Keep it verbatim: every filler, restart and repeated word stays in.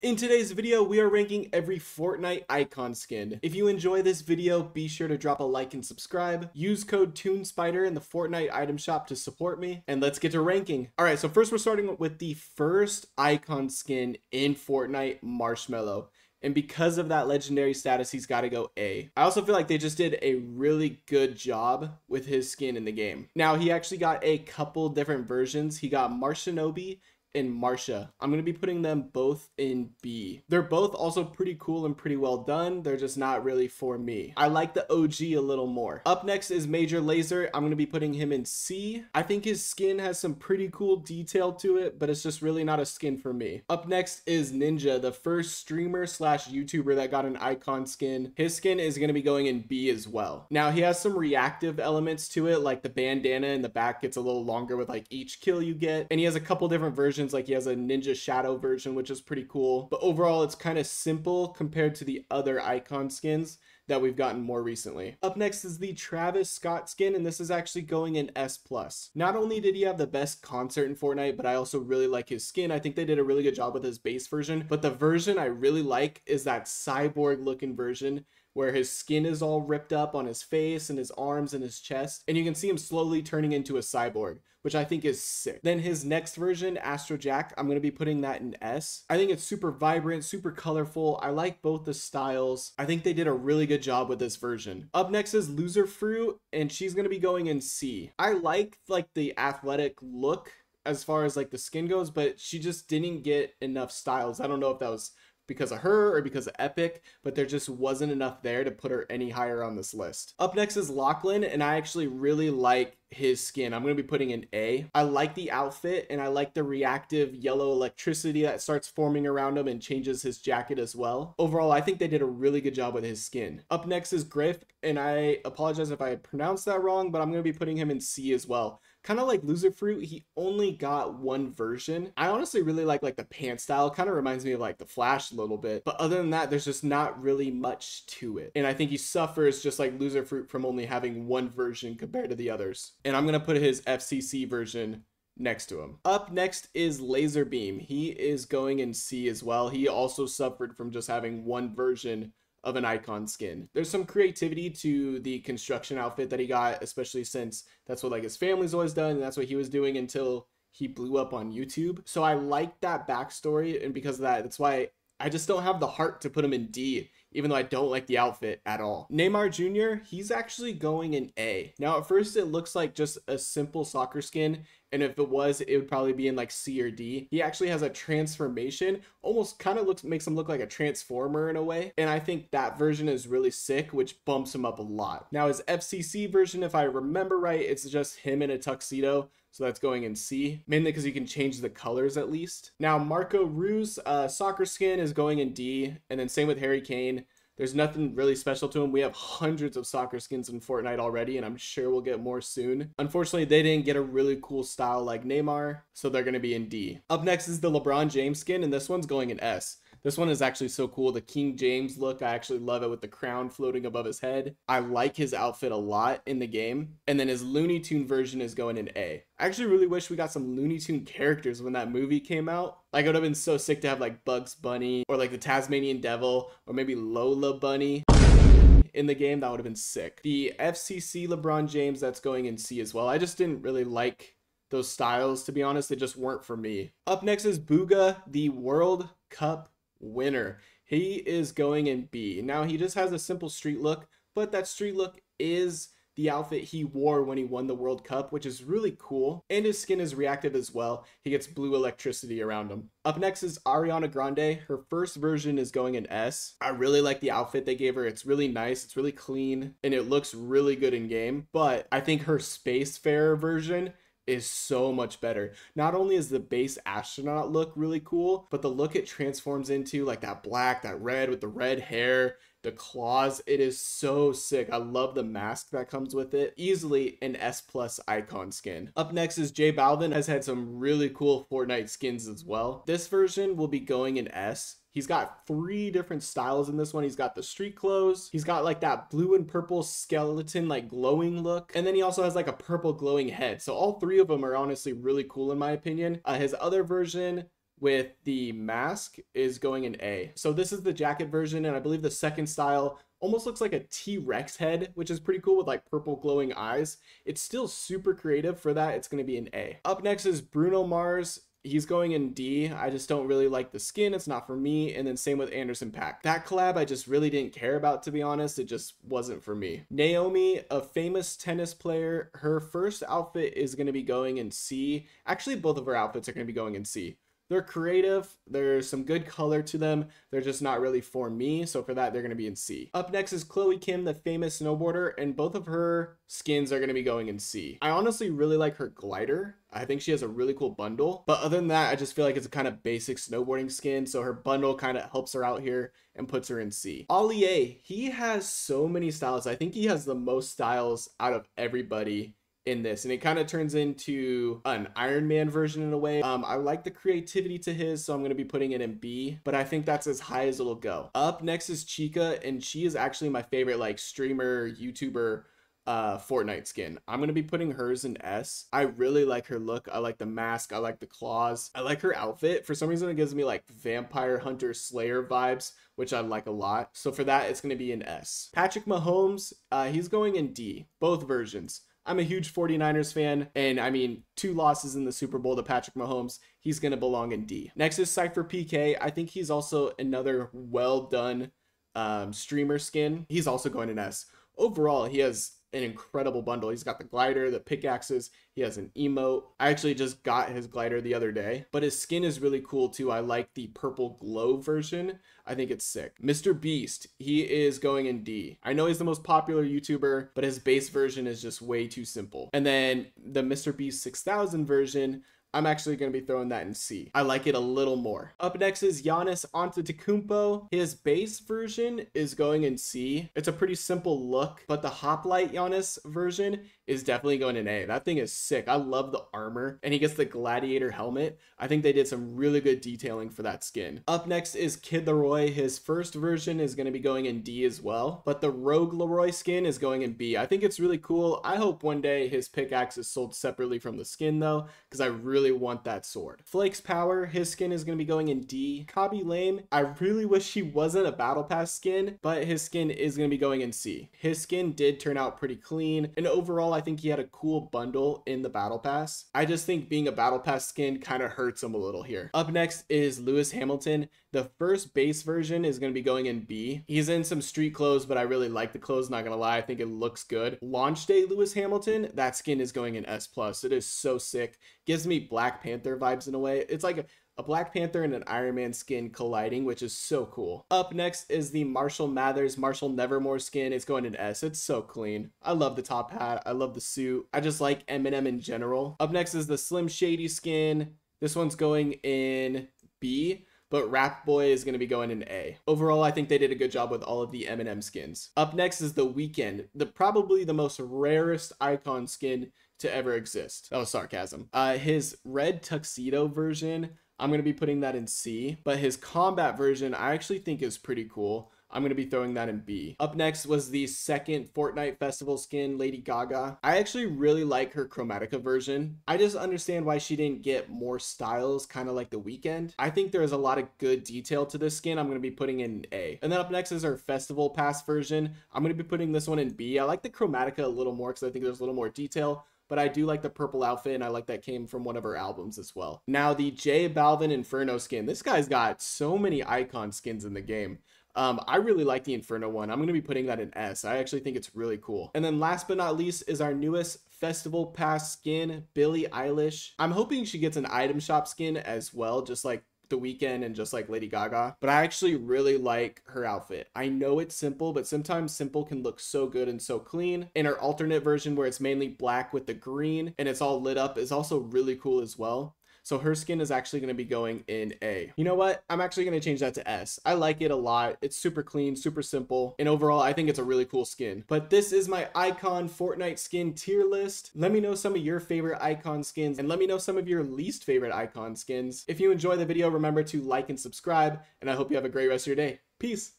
In today's video, we are ranking every Fortnite icon skin. If you enjoy this video, be sure to drop a like and subscribe. Use code TuneSpider in the Fortnite item shop to support me, and let's get to ranking. All right, so first we're starting with the first icon skin in Fortnite, Marshmello. And because of that legendary status, he's got to go A. I also feel like they just did a really good job with his skin in the game. Now, he actually got a couple different versions. He got Marshinobi and Marsha. I'm going to be putting them both in B. They're both also pretty cool and pretty well done. They're just not really for me. I like the O G a little more. Up next is Major Lazer. I'm going to be putting him in C. I think his skin has some pretty cool detail to it, but it's just really not a skin for me. Up next is Ninja, the first streamer slash YouTuber that got an icon skin. His skin is going to be going in B as well. Now, he has some reactive elements to it, like the bandana in the back gets a little longer with like each kill you get, and he has a couple different versions. Like, he has a Ninja shadow version, which is pretty cool, but overall it's kind of simple compared to the other icon skins that we've gotten more recently. Up next is the Travis Scott skin, and this is actually going in S plus. Not only did he have the best concert in Fortnite, but I also really like his skin. I think they did a really good job with his base version, but the version I really like is that cyborg looking version where his skin is all ripped up on his face and his arms and his chest, and you can see him slowly turning into a cyborg, which I think is sick. Then his next version, Astrojack, I'm going to be putting that in S. I think it's super vibrant, super colorful. I like both the styles. I think they did a really good job with this version. Up next is Loser Fruit, and she's going to be going in C. I like like the athletic look as far as like the skin goes, but she just didn't get enough styles. I don't know if that was because of her or because of Epic, but there just wasn't enough there to put her any higher on this list. Up next is Lachlan, and I actually really like his skin. I'm going to be putting an A. I like the outfit, and I like the reactive yellow electricity that starts forming around him and changes his jacket as well. Overall, I think they did a really good job with his skin. Up next is Griff, and I apologize if I pronounced that wrong, but I'm going to be putting him in C as well. Kind of like Loser Fruit, he only got one version. I honestly really like like the pant style. Kind of reminds me of like the Flash a little bit, but other than that, there's just not really much to it, and I think he suffers just like Loser Fruit from only having one version compared to the others. And I'm gonna put his F C C version next to him. Up next is Laserbeam. He is going in C as well. He also suffered from just having one version of an icon skin. There's some creativity to the construction outfit that he got, especially since that's what like his family's always done, and that's what he was doing until he blew up on YouTube. So I like that backstory, and because of that, that's why I just don't have the heart to put him in D, even though I don't like the outfit at all. Neymar Junior, he's actually going in A. Now, at first, it looks like just a simple soccer skin, and if it was, it would probably be in like C or D. He actually has a transformation, almost kind of looks makes him look like a transformer in a way, and I think that version is really sick, which bumps him up a lot. Now, his F C C version, if I remember right, it's just him in a tuxedo, so that's going in C, mainly because you can change the colors at least. Now, Marco Reus, uh, soccer skin, is going in D, and then same with Harry Kane. There's nothing really special to him. We have hundreds of soccer skins in Fortnite already, and I'm sure we'll get more soon. Unfortunately, they didn't get a really cool style like Neymar, so they're going to be in D. Up next is the LeBron James skin, and this one's going in S. This one is actually so cool. The King James look, I actually love it with the crown floating above his head. I like his outfit a lot in the game. And then his Looney Tune version is going in A. I actually really wish we got some Looney Tune characters when that movie came out. Like, it would have been so sick to have like Bugs Bunny or like the Tasmanian Devil or maybe Lola Bunny in the game. That would have been sick. The F C C LeBron James, that's going in C as well. I just didn't really like those styles, to be honest. They just weren't for me. Up next is Bugha, the World Cup winner. He is going in B. Now, he just has a simple street look, but that street look is the outfit he wore when he won the World Cup, which is really cool, and his skin is reactive as well. He gets blue electricity around him. Up next is Ariana Grande. Her first version is going in S. I really like the outfit they gave her. It's really nice, it's really clean, and it looks really good in game, but I think her Spacefarer version is so much better. Not only is the base astronaut look really cool, but the look it transforms into, like that black, that red with the red hair, the claws, it is so sick. I love the mask that comes with it. Easily an S plus icon skin. Up next is J Balvin. Has had some really cool Fortnite skins as well. This version will be going in S. He's got three different styles in this one. He's got the street clothes. He's got like that blue and purple skeleton, like glowing look. And then he also has like a purple glowing head. So all three of them are honestly really cool in my opinion. Uh, his other version with the mask is going in A. So this is the jacket version, and I believe the second style almost looks like a T-Rex head, which is pretty cool with like purple glowing eyes. It's still super creative for that. It's going to be an A. Up next is Bruno Mars. He's going in D. I just don't really like the skin. It's not for me. And then same with Anderson Paak. That collab I just really didn't care about, to be honest. It just wasn't for me. Naomi, a famous tennis player, her first outfit is going to be going in C. Actually, both of her outfits are going to be going in C. They're creative, there's some good color to them, they're just not really for me, so for that they're going to be in C. Up next is Chloe Kim, the famous snowboarder, and both of her skins are going to be going in C. I honestly really like her glider. I think she has a really cool bundle, but other than that, I just feel like it's a kind of basic snowboarding skin, so her bundle kind of helps her out here and puts her in C. Ali A, he has so many styles. I think he has the most styles out of everybody in this, and it kind of turns into an Iron Man version in a way. um I like the creativity to his, so I'm going to be putting it in B, but I think that's as high as it'll go. Up next is Chica, and she is actually my favorite like streamer YouTuber uh Fortnite skin. I'm going to be putting hers in S. I really like her look. I like the mask, I like the claws, I like her outfit. For some reason it gives me like vampire hunter slayer vibes, which I like a lot, so for that it's going to be an S. Patrick Mahomes, uh he's going in D, both versions. I'm a huge forty-niners fan, and I mean, two losses in the Super Bowl to Patrick Mahomes, he's going to belong in D. Next is CypherPK. I think he's also another well-done um, streamer skin. He's also going in S. Overall, he has an incredible bundle. He's got the glider, the pickaxes, he has an emote. I actually just got his glider the other day, but his skin is really cool too. I like the purple glow version. I think it's sick. MrBeast, he is going in D. I know he's the most popular YouTuber, but his base version is just way too simple. And then the MrBeast six thousand version, I'm actually going to be throwing that in C. I like it a little more. Up next is Giannis Antetokounmpo. His base version is going in C. It's a pretty simple look, but the Hoplite Giannis version is definitely going in A. That thing is sick. I love the armor, and he gets the gladiator helmet. I think they did some really good detailing for that skin. Up next is Kid Leroy. His first version is going to be going in D as well, but the Rogue Leroy skin is going in B. I think it's really cool. I hope one day his pickaxe is sold separately from the skin though, because I really Really want that sword. Flake's Power, his skin is going to be going in D. Kabi Lame, I really wish he wasn't a battle pass skin, but his skin is going to be going in C. His skin did turn out pretty clean, and overall I think he had a cool bundle in the battle pass. I just think being a battle pass skin kind of hurts him a little here. Up next is Lewis Hamilton. The first base version is going to be going in B. He's in some street clothes, but I really like the clothes, not gonna lie. I think it looks good. Launch Day Lewis Hamilton, that skin is going in S plus. It is so sick. Gives me Black Panther vibes in a way. It's like a, a Black Panther and an Iron Man skin colliding, which is so cool. Up next is the Marshall Mathers, Marshall Nevermore skin. It's going in S. It's so clean. I love the top hat. I love the suit. I just like Eminem in general. Up next is the Slim Shady skin. This one's going in B, but Rap Boy is going to be going in A. Overall, I think they did a good job with all of the Eminem skins. Up next is The Weeknd, the probably the most rarest icon skin to ever exist. That was sarcasm. Uh, his red tuxedo version, I'm going to be putting that in C, but his combat version I actually think is pretty cool. I'm going to be throwing that in B. Up next was the second Fortnite Festival skin, Lady Gaga. I actually really like her Chromatica version. I just understand why she didn't get more styles, kind of like The Weeknd. I think there is a lot of good detail to this skin. I'm going to be putting in A. And then up next is her Festival Pass version. I'm going to be putting this one in B. I like the Chromatica a little more because I think there's a little more detail, but I do like the purple outfit, and I like that came from one of her albums as well. Now the J Balvin Inferno skin. This guy's got so many icon skins in the game. Um, I really like the Inferno one. I'm going to be putting that in S. I actually think it's really cool. And then last but not least is our newest Festival Pass skin, Billie Eilish. I'm hoping she gets an item shop skin as well, just like The Weeknd and just like Lady Gaga, but I actually really like her outfit. I know it's simple, but sometimes simple can look so good and so clean, and her alternate version where it's mainly black with the green and it's all lit up is also really cool as well. So her skin is actually going to be going in A. You know what? I'm actually going to change that to S. I like it a lot. It's super clean, super simple, and overall I think it's a really cool skin. But this is my icon Fortnite skin tier list. Let me know some of your favorite icon skins, and let me know some of your least favorite icon skins. If you enjoy the video, remember to like and subscribe, and I hope you have a great rest of your day. Peace.